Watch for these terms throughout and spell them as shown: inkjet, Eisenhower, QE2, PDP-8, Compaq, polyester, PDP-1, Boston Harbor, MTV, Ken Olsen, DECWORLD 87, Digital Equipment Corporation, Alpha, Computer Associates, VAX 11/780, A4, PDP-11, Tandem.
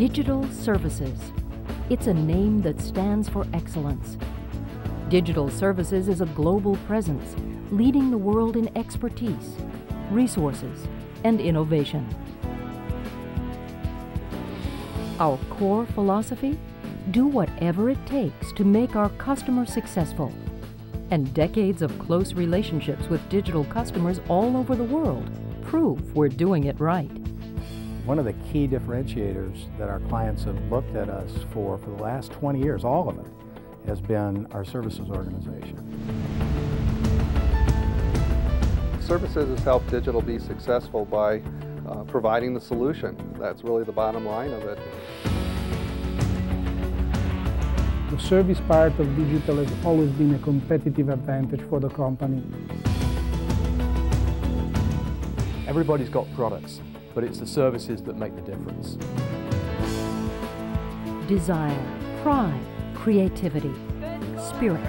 Digital Services. It's a name that stands for excellence. Digital Services is a global presence, leading the world in expertise, resources, and innovation. Our core philosophy? Do whatever it takes to make our customers successful. And decades of close relationships with digital customers all over the world prove we're doing it right. One of the key differentiators that our clients have looked at us for the last 20 years, all of it, has been our services organization. Services has helped Digital be successful by providing the solution. That's really the bottom line of it. The service part of Digital has always been a competitive advantage for the company. Everybody's got products, but it's the services that make the difference. Desire, pride, creativity, spirit,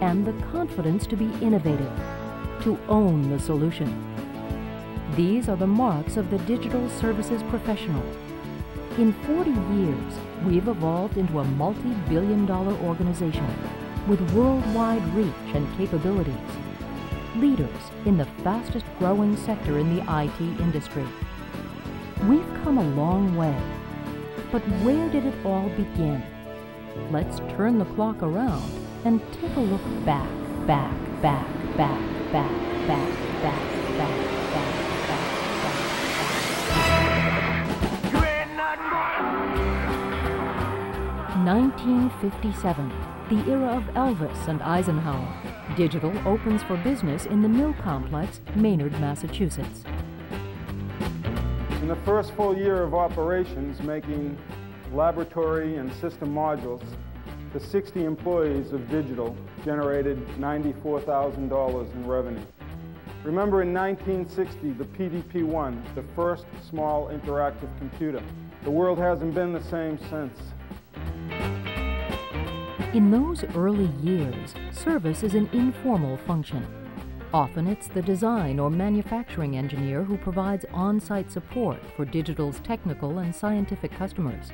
and the confidence to be innovative, to own the solution. These are the marks of the digital services professional. In 40 years, we've evolved into a multi-billion-dollar organization with worldwide reach and capabilities, leaders in the fastest-growing sector in the IT industry. We've come a long way, but where did it all begin? Let's turn the clock around and take a look back. 1957, the era of Elvis and Eisenhower, Digital opens for business in the mill complex, Maynard, Massachusetts. In the first full year of operations, making laboratory and system modules, the 60 employees of Digital generated $94,000 in revenue. Remember, in 1960, the PDP-1, the first small interactive computer. The world hasn't been the same since. In those early years, service is an informal function. Often it's the design or manufacturing engineer who provides on-site support for Digital's technical and scientific customers.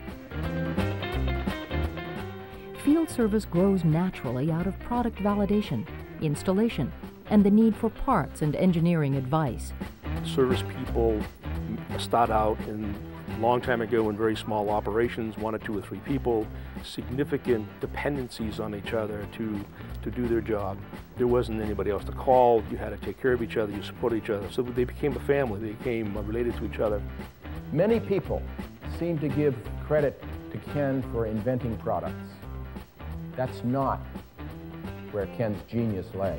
Field service grows naturally out of product validation, installation, and the need for parts and engineering advice. Service people start out in a long time ago in very small operations, 1 or 2 or 3 people, significant dependencies on each other to do their job. There wasn't anybody else to call. You had to take care of each other. You supported each other. So they became a family. They became related to each other. Many people seem to give credit to Ken for inventing products. That's not where Ken's genius lay.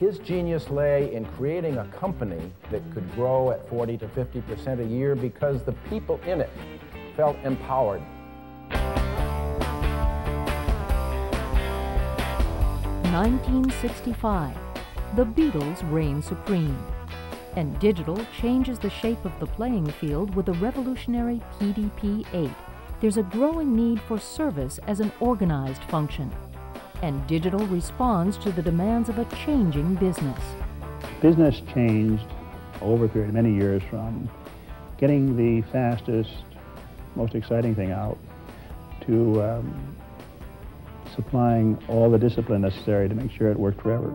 His genius lay in creating a company that could grow at 40% to 50% a year because the people in it felt empowered. In 1965, the Beatles reign supreme, and Digital changes the shape of the playing field with the revolutionary PDP-8. There's a growing need for service as an organized function, and Digital responds to the demands of a changing business. Business changed over a period of many years from getting the fastest, most exciting thing out to supplying all the discipline necessary to make sure it worked forever.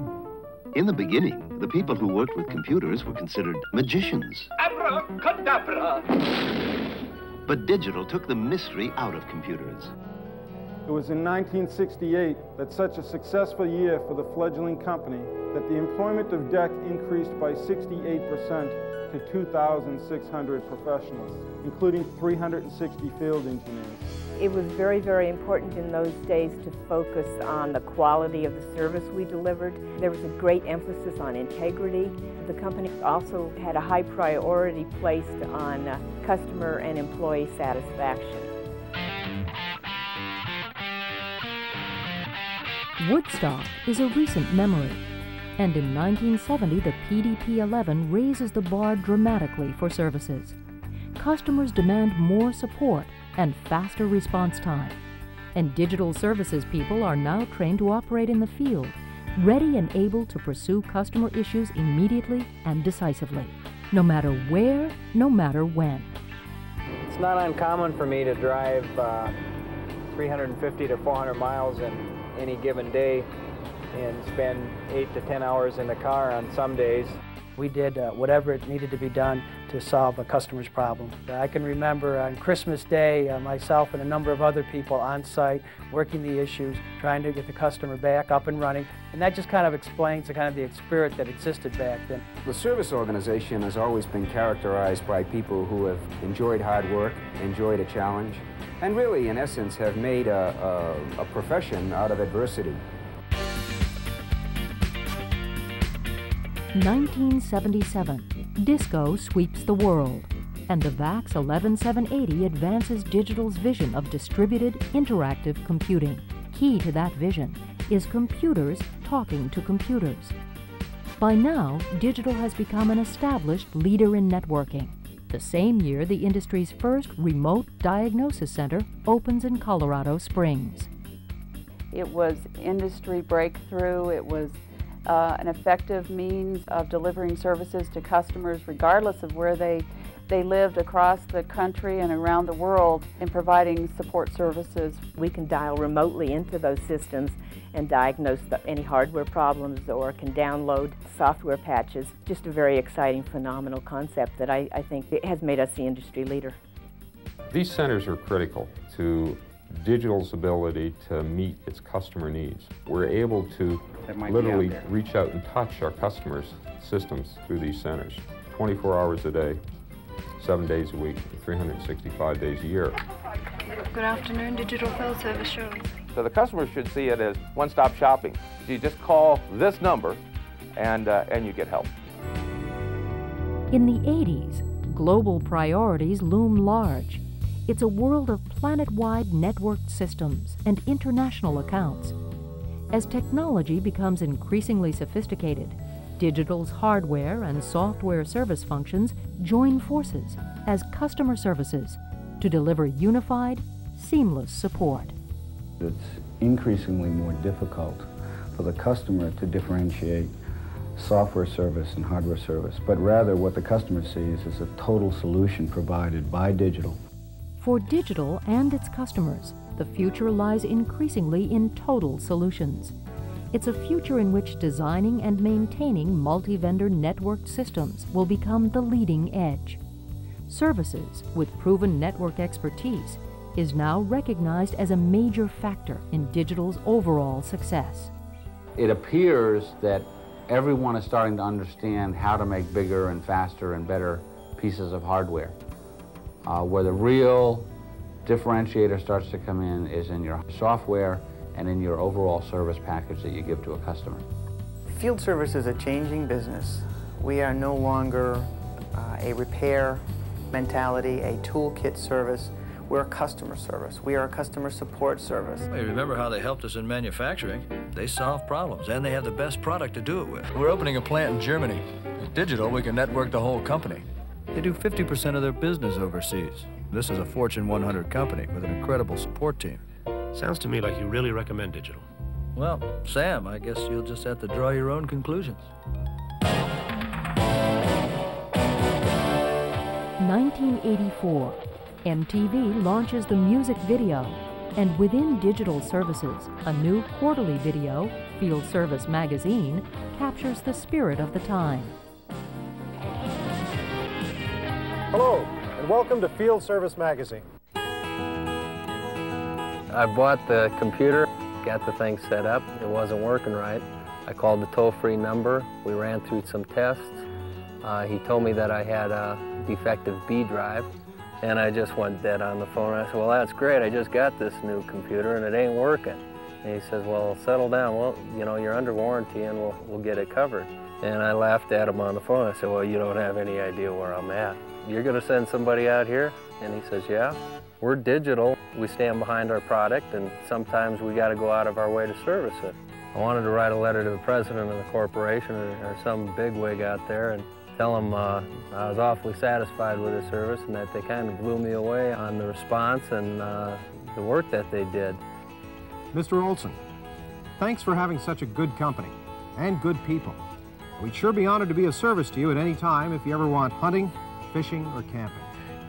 In the beginning, the people who worked with computers were considered magicians. Abracadabra! But Digital took the mystery out of computers. It was in 1968 that such a successful year for the fledgling company that the employment of DEC increased by 68% to 2,600 professionals, including 360 field engineers. It was very, very important in those days to focus on the quality of the service we delivered. There was a great emphasis on integrity. The company also had a high priority placed on customer and employee satisfaction. Woodstock is a recent memory, and in 1970, the PDP-11 raises the bar dramatically for services. Customers demand more support and faster response time. And Digital services people are now trained to operate in the field, ready and able to pursue customer issues immediately and decisively, no matter where, no matter when. It's It's not uncommon for me to drive 350 to 400 miles in any given day and spend 8 to 10 hours in the car on some days. We did whatever it needed to be done to solve a customer's problem. I can remember on Christmas Day, myself and a number of other people on site working the issues, trying to get the customer back up and running. And that just kind of explains the spirit that existed back then. The service organization has always been characterized by people who have enjoyed hard work, enjoyed a challenge, and really, in essence, have made a profession out of adversity. 1977, disco sweeps the world, and the VAX 11/780 advances digital's vision of distributed, interactive computing. Key to that vision is computers talking to computers. By now, digital has become an established leader in networking. The same year, the industry's first remote diagnosis center opens in Colorado Springs. It was industry breakthrough. It was an effective means of delivering services to customers regardless of where they lived across the country and around the world in providing support services. We can dial remotely into those systems and diagnose any hardware problems, or can download software patches. Just a very exciting, phenomenal concept that I think it has made us the industry leader. These centers are critical to digital's ability to meet its customer needs. We're able to literally reach out and touch our customers' systems through these centers, 24 hours a day, 7 days a week, 365 days a year. Good afternoon, Digital Field Service Showroom. So the customer should see it as one-stop shopping. You just call this number and you get help. In the 80s, global priorities loom large. It's a world of planet-wide networked systems and international accounts. As technology becomes increasingly sophisticated, digital's hardware and software service functions join forces as customer services to deliver unified, seamless support. It's increasingly more difficult for the customer to differentiate software service and hardware service, but rather what the customer sees is a total solution provided by digital. For digital and its customers, the future lies increasingly in total solutions. It's a future in which designing and maintaining multi-vendor networked systems will become the leading edge. Services with proven network expertise is now recognized as a major factor in digital's overall success. It appears that everyone is starting to understand how to make bigger and faster and better pieces of hardware. Where the real differentiator starts to come in is in your software and in your overall service package that you give to a customer. Field service is a changing business. We are no longer a repair mentality, a toolkit service. We're a customer service. We are a customer support service. Hey, remember how they helped us in manufacturing? They solve problems, and they have the best product to do it with. We're opening a plant in Germany. With digital, we can network the whole company. They do 50% of their business overseas. This is a Fortune 100 company with an incredible support team. Sounds to me like you really recommend digital. Well, Sam, I guess you'll just have to draw your own conclusions. 1984, MTV launches the music video, and within digital services, a new quarterly video, Field Service Magazine, captures the spirit of the time. Hello, and welcome to Field Service Magazine. I bought the computer, got the thing set up. It wasn't working right. I called the toll-free number. We ran through some tests. He told me that I had a defective B drive, and I just went dead on the phone. I said, well, that's great. I just got this new computer, and it ain't working. And he says, well, settle down. Well, you know, you're under warranty, and we'll get it covered. And I laughed at him on the phone. I said, well, you don't have any idea where I'm at. You're going to send somebody out here? And he says, yeah. We're digital. We stand behind our product, and sometimes we got to go out of our way to service it. I wanted to write a letter to the president of the corporation or some bigwig out there and tell him I was awfully satisfied with the service and that they kind of blew me away on the response and the work that they did. Mr. Olsen, thanks for having such a good company and good people. We'd sure be honored to be of service to you at any time if you ever want hunting, fishing, or camping.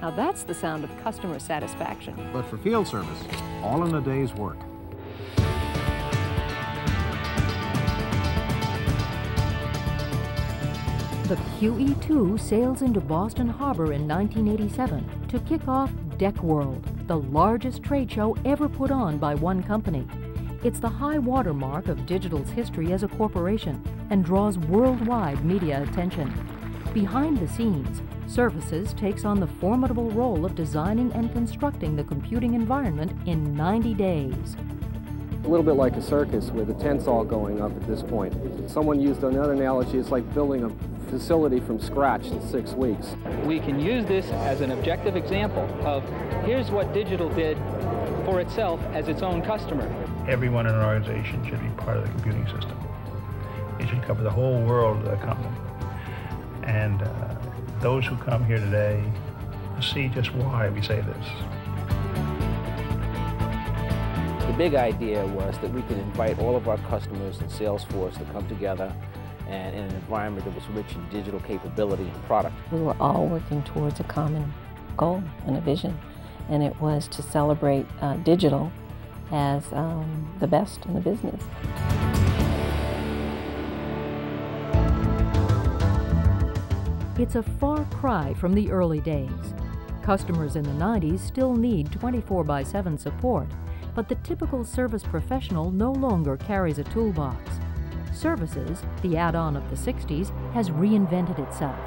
Now that's the sound of customer satisfaction. But for field service, all in a day's work. The QE2 sails into Boston Harbor in 1987 to kick off Deck World, the largest trade show ever put on by one company. It's the high watermark of Digital's history as a corporation and draws worldwide media attention. Behind the scenes, Services takes on the formidable role of designing and constructing the computing environment in 90 days. A little bit like a circus with the tents all going up at this point. Someone used another analogy, it's like building a facility from scratch in 6 weeks. We can use this as an objective example of here's what Digital did for itself as its own customer. Everyone in an organization should be part of the computing system. It should cover the whole world of the company. And those who come here today see just why we say this. The big idea was that we could invite all of our customers and sales force to come together and in an environment that was rich in digital capability and product. We were all working towards a common goal and a vision, and it was to celebrate digital as the best in the business. It's a far cry from the early days. Customers in the 90s still need 24/7 support, but the typical service professional no longer carries a toolbox. Services, the add-on of the 60s, has reinvented itself,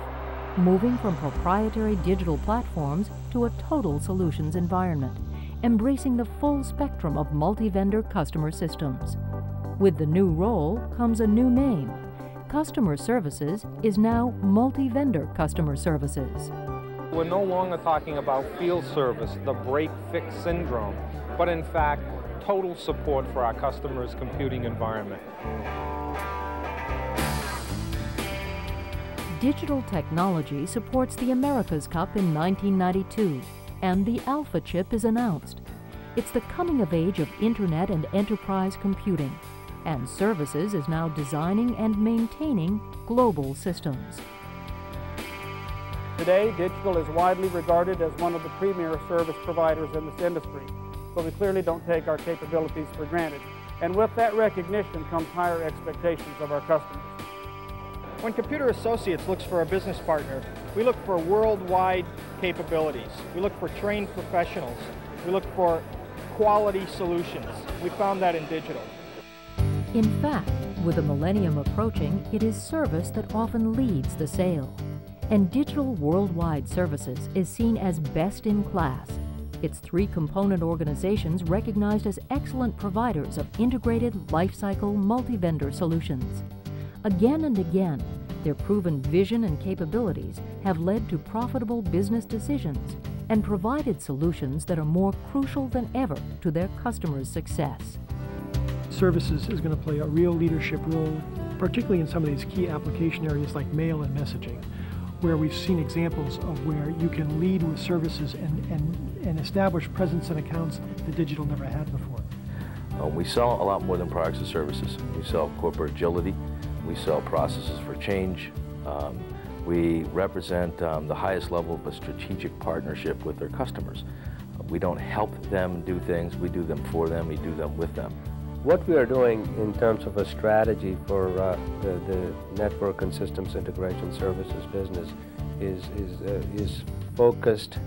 moving from proprietary digital platforms to a total solutions environment, embracing the full spectrum of multi-vendor customer systems. With the new role comes a new name. Customer Services is now multi-vendor Customer Services. We're no longer talking about field service, the break-fix syndrome, but in fact, total support for our customers' computing environment. Digital technology supports the America's Cup in 1992, and the Alpha chip is announced. It's the coming of age of internet and enterprise computing, and Services is now designing and maintaining global systems. Today, Digital is widely regarded as one of the premier service providers in this industry, but we clearly don't take our capabilities for granted. And with that recognition comes higher expectations of our customers. When Computer Associates looks for a business partner, we look for worldwide capabilities. We look for trained professionals. We look for quality solutions. We found that in Digital. In fact, with the millennium approaching, it is service that often leads the sale. And Digital Worldwide Services is seen as best in class. Its three-component organizations recognized as excellent providers of integrated lifecycle multi-vendor solutions. Again and again, their proven vision and capabilities have led to profitable business decisions and provided solutions that are more crucial than ever to their customers' success. Services is going to play a real leadership role, particularly in some of these key application areas like mail and messaging, where we've seen examples of where you can lead with services and establish presence and accounts that Digital never had before. We sell a lot more than products and services. We sell corporate agility. We sell processes for change. We represent the highest level of a strategic partnership with their customers. We don't help them do things. We do them for them. We do them with them. What we are doing in terms of a strategy for the network and systems integration services business is focused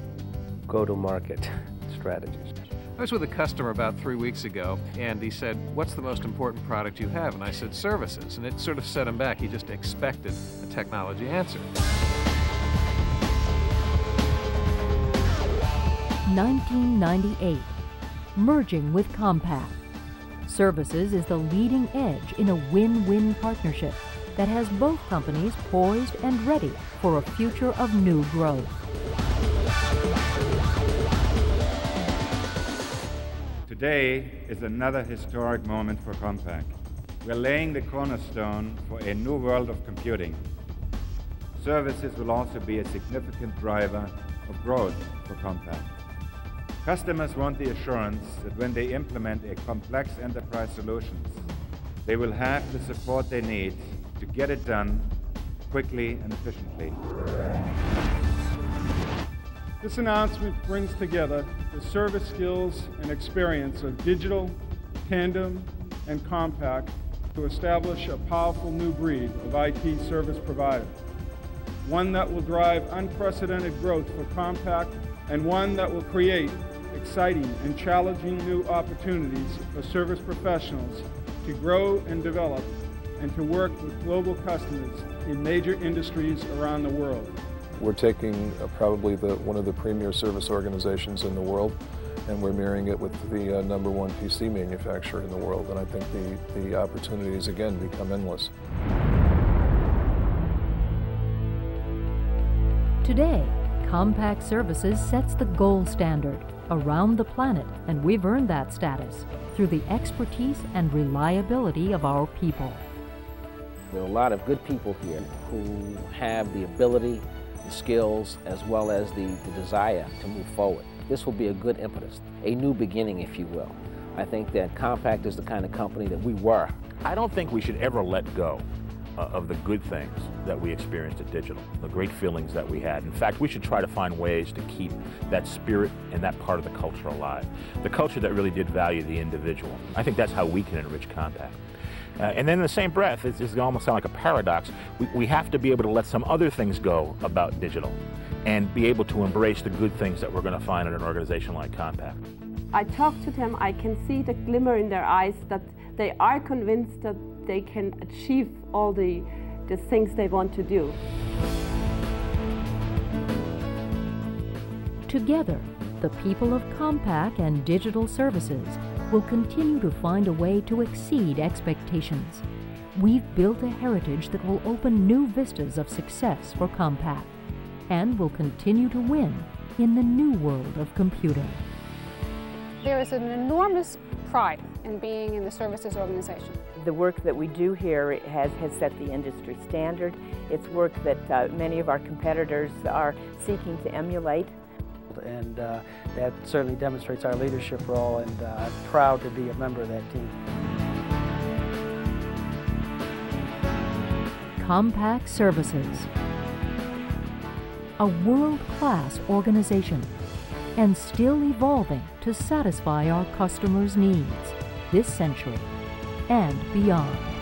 go-to-market strategies. I was with a customer about 3 weeks ago, and he said, "What's the most important product you have?" And I said, "Services." And it sort of set him back. He just expected a technology answer. 1998, merging with Compaq. Services is the leading edge in a win-win partnership that has both companies poised and ready for a future of new growth. Today is another historic moment for Compaq. We're laying the cornerstone for a new world of computing. Services will also be a significant driver of growth for Compaq. Customers want the assurance that when they implement a complex enterprise solution, they will have the support they need to get it done quickly and efficiently. This announcement brings together the service skills and experience of Digital, Tandem, and Compaq to establish a powerful new breed of IT service provider, one that will drive unprecedented growth for Compaq and one that will create exciting and challenging new opportunities for service professionals to grow and develop and to work with global customers in major industries around the world. We're taking probably one of the premier service organizations in the world, and we're mirroring it with the number one PC manufacturer in the world, and I think the opportunities again become endless. Today, Compaq Services sets the gold standard around the planet, and we've earned that status through the expertise and reliability of our people. There are a lot of good people here who have the ability, the skills, as well as the desire to move forward. This will be a good impetus, a new beginning, if you will. I think that Compaq is the kind of company that we were. I don't think we should ever let go of the good things that we experienced at Digital, the great feelings that we had. In fact, we should try to find ways to keep that spirit and that part of the culture alive, the culture that really did value the individual. I think that's how we can enrich Compaq. And then in the same breath, it's almost sound like a paradox, we have to be able to let some other things go about Digital and be able to embrace the good things that we're going to find in an organization like Compaq. I talk to them, I can see the glimmer in their eyes that they are convinced that they can achieve all the things they want to do. Together, the people of Compaq and Digital Services will continue to find a way to exceed expectations. We've built a heritage that will open new vistas of success for Compaq, and will continue to win in the new world of computing. There is an enormous pride in being in the services organization. The work that we do here has set the industry standard. It's work that many of our competitors are seeking to emulate. And that certainly demonstrates our leadership role, and I'm proud to be a member of that team. Compaq Services, a world-class organization, and still evolving to satisfy our customers' needs this century and beyond.